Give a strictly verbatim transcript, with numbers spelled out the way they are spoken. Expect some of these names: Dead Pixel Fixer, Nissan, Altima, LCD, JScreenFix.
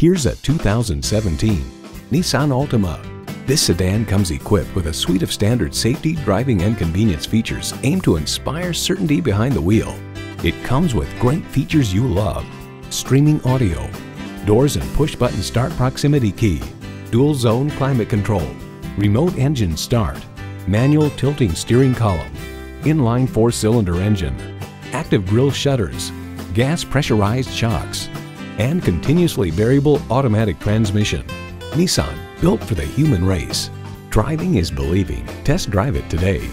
Here's a two thousand seventeen Nissan Altima. This sedan comes equipped with a suite of standard safety, driving, and convenience features aimed to inspire certainty behind the wheel. It comes with great features you love: streaming audio, doors and push-button start proximity key, dual zone climate control, remote engine start, manual tilting steering column, inline four-cylinder engine, active grille shutters, gas pressurized shocks, and continuously variable automatic transmission. Nissan, built for the human race. Driving is believing. Test drive it today.